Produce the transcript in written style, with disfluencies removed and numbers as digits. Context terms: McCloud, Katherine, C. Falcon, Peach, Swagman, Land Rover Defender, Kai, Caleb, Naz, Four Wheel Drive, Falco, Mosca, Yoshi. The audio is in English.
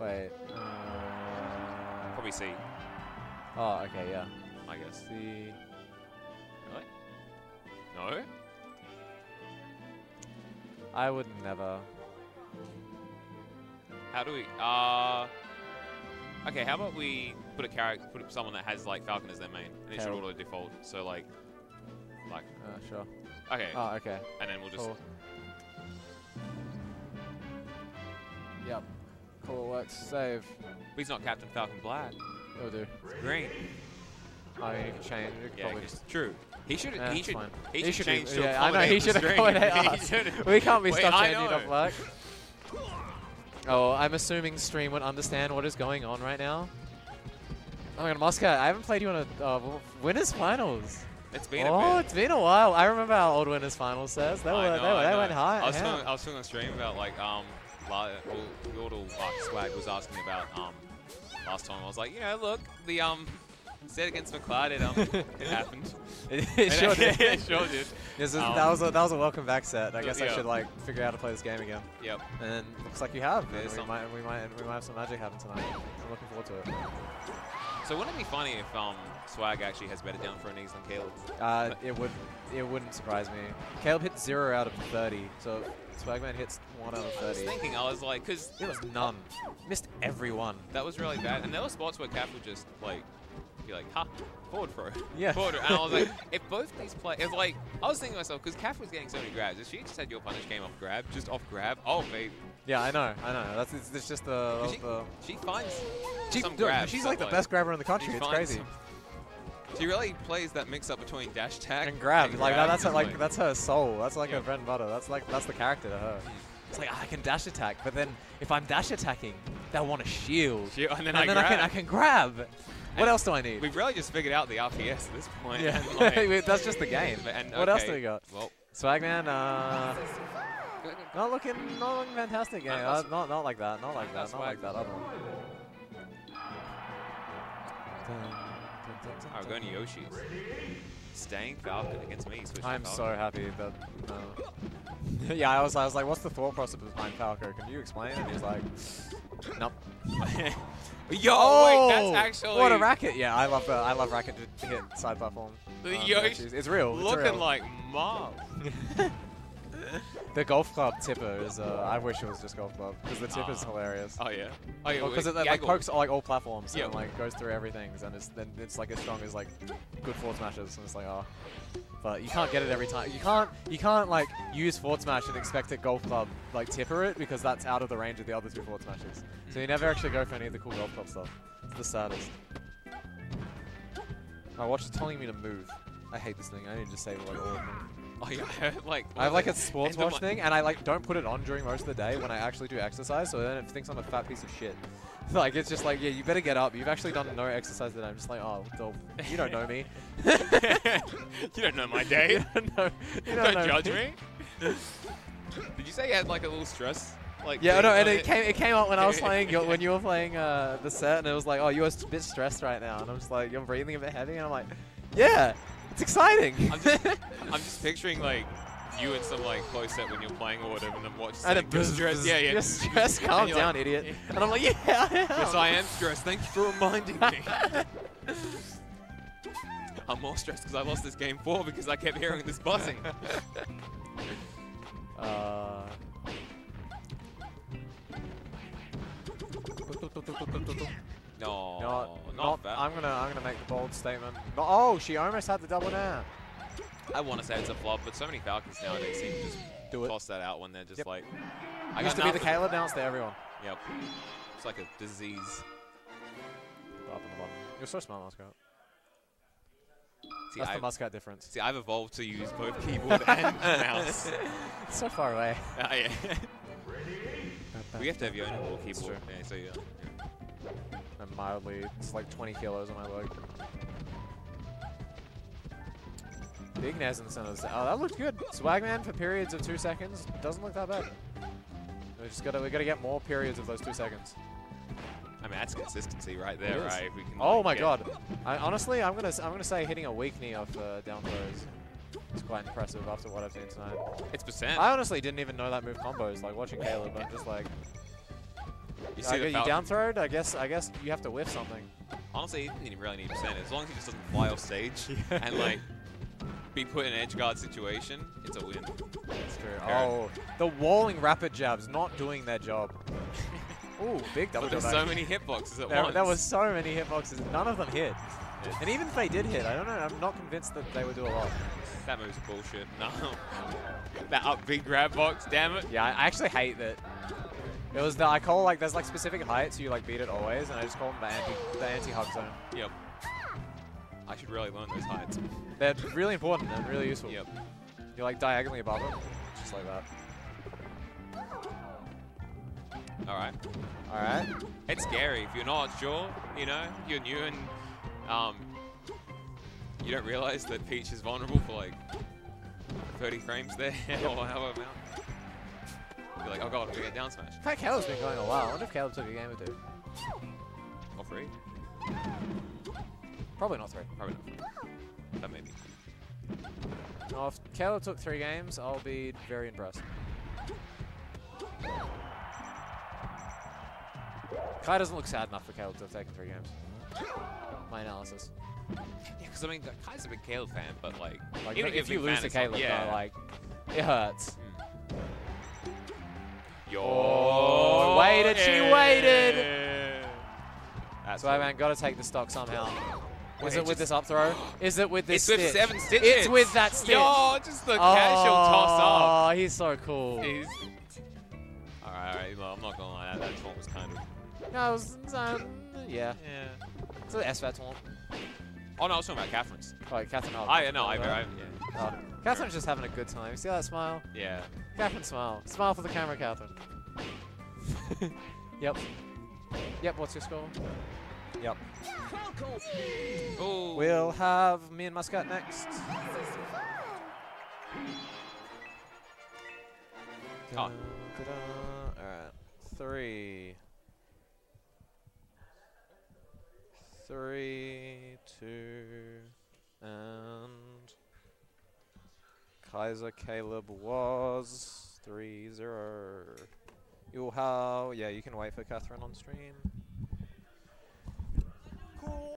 Wait. Probably C. Oh, okay, yeah. I guess. C. Really? No? I would never. How do we... okay, how about we put a character, put someone that has, like, Falcon as their main, and it should auto-default, so, like... sure. Okay. Oh, okay. And then we'll just... Cool. Yep. Cool, works. Save. But he's not Captain Falcon Black. It'll do. It's green. I mean, you can change. You can probably just... True. He should. Yeah, he should change to accommodate us. We can't be stuck changing up Black. Oh, I'm assuming stream would understand what is going on right now. Oh my god, Mosca, I haven't played you on a winners finals. It's been a bit. It's been a while. I remember our old winners finals sets. They went high. I was talking on stream about like Swag was asking about last time. I was like, you know, look the set against McCloud, it happened. It sure did. It sure did. That was a welcome back set. I guess I should like figure out how to play this game again. Yep. And looks like you have. We might have some magic happen tonight. I'm looking forward to it. So wouldn't it be funny if Swag actually has better down throw knees than Caleb? It wouldn't surprise me. Caleb hit 0 out of 30, so Swagman hits 1 out of 30. I was thinking, I was like, because it was none. Missed everyone. That was really bad. And there were spots where Cap would just like. Be like, ha, forward throw. Yeah. Forward throw. And I was like, if both these players, it's like, I was thinking to myself, because Kath was getting so many grabs, if she just had your punish game off grab, oh, babe. Yeah, I know. That's it's just the. She finds some grabs. She's like the best grabber in the country. It's crazy. She really plays that mix up between dash tag and grab. That's her soul. That's like her bread and butter. That's the character to her. It's like, I can dash attack, but then if I'm dash attacking, they'll want a shield. And then I can grab. What else do I need? We've really just figured out the RTS at this point. Yeah, like, that's just the game. And what else do we got? Well, Swagman, not looking fantastic. Yeah, not like that. Not like that. Other one. All right, we're going to Yoshi's. Staying Falcon against me. I'm so happy that. Yeah, I was like, what's the thought process behind Falco? Can you explain? And he was like, nope. Yo, oh, wait, that's actually what a racket! Yeah, I love racket to hit side platform. Yo, it's real. Looking like mom. The golf club tipper is. I wish it was just golf club because the tipper is hilarious. Oh yeah. Oh yeah. Because it like pokes like all platforms and like goes through everything and it's like as strong as like good forward smashes and it's like oh. But you can't get it every time. You can't like use forward smash and expect a golf club like tipper it because that's out of the range of the other two forward smashes. So you never actually go for any of the cool golf club stuff. It's the saddest. My watch is telling me to move. I hate this thing. I need to save like all of them. Oh yeah, I have like a sports watch thing and I like don't put it on during most of the day when I actually do exercise. So then it thinks I'm a fat piece of shit. Like, it's just like, yeah, you better get up. You've actually done no exercise today. I'm just like, oh, dope. You don't know me. You don't know my day. You don't judge me. Did you say you had, like, a little stress? Like yeah, no, and it came up when I was playing, when you were playing the set, and it was like, oh, you're a bit stressed right now. And I was like, you're breathing a bit heavy? And I'm like, yeah, it's exciting. I'm just picturing, like, you in some like close set when you're playing or whatever, and then watch. And like, you're stressed. Yeah, yeah. You're stressed. Calm down, like, idiot. Yeah. And I'm like, yeah, I am. Yes, I am stressed. Thank you for reminding me. I'm more stressed because I lost this game 4 because I kept hearing this buzzing. No, not that. I'm gonna make the bold statement. But, oh, she almost had the double down. I want to say it's a flop, but so many Falcons nowadays seem to just toss that out when they're just like... I used to be the Caleb, now it's to everyone. Yep. It's like a disease. Up on the bottom. You're so smart, Mosca. That's the Mosca difference. See, I've evolved to use both keyboard and mouse. It's so far away. Yeah. We have to have your own little keyboard. Yeah, so yeah. I'm mildly... It's like 20 kilos on my leg. Big Naz in the center of the set. Oh, that looked good. Swagman for periods of 2 seconds doesn't look that bad. We gotta get more periods of those 2 seconds. I mean, that's consistency right there, right? If we can, oh like, my god! Honestly, I'm gonna say hitting a weak knee off down throws. It's quite impressive after what I've seen tonight. It's percent. I honestly didn't even know that move combos. Like watching Caleb, I'm just like. You You down throw? I guess you have to whiff something. Honestly, he doesn't even really need percent. As long as he just doesn't fly off stage and like be put in an edge guard situation, it's a win. That's true. Oh, the walling rapid jabs not doing their job. Ooh, big double. But there's so many hitboxes at once. There was so many hitboxes. None of them hit. Yes. And even if they did hit, I don't know. I'm not convinced that they would do a lot. That move's bullshit. No. That up big grab box. Damn it. Yeah, I actually hate that. It was the, I call like, there's like specific heights you like beat it always, and I just call them the anti-hug zone. Yep. I should really learn those heights. They're really important and really useful. Yep. You're like diagonally above it, just like that. Alright. Alright. It's scary. If you're not sure, you know, you're new and you don't realize that Peach is vulnerable for like 30 frames there or however amount. You're like, oh god, I'm gonna get down smash. In fact, Caleb's been going a while. I wonder if Caleb took a game or two. Or three? Probably not three. Probably not. That may be. No, if Caleb took 3 games, I'll be very impressed. Kai doesn't look sad enough for Caleb to have taken 3 games. My analysis. Yeah, because I mean, Kai's a big Caleb fan, but like even if you lose to Caleb, yeah. Like, it hurts. Oh, waited, yeah. She waited! That's Swagman got to take the stock somehow. Is it with this up throw? Is it with this stitch? It's with 7 stitches! It's with that stitch! Yo, just the casual toss-up. Oh, he's so cool. Alright, alright, well, I'm not gonna lie, that taunt was kind of... No, it was... yeah. It's an SVAT taunt. Oh no, I was talking about Katherine's. Oh, Katherine. Oh, Katherine's just having a good time. You see that smile? Yeah. Katherine, smile. Smile for the camera, Katherine. Yep. Yep, what's your score? Yep. Ooh. We'll have me and Mosca next. Oh. Alright. 3, 2, and Kaiser Caleb was 3-0. You'll have, yeah, you can wait for Katherine on stream. Cool.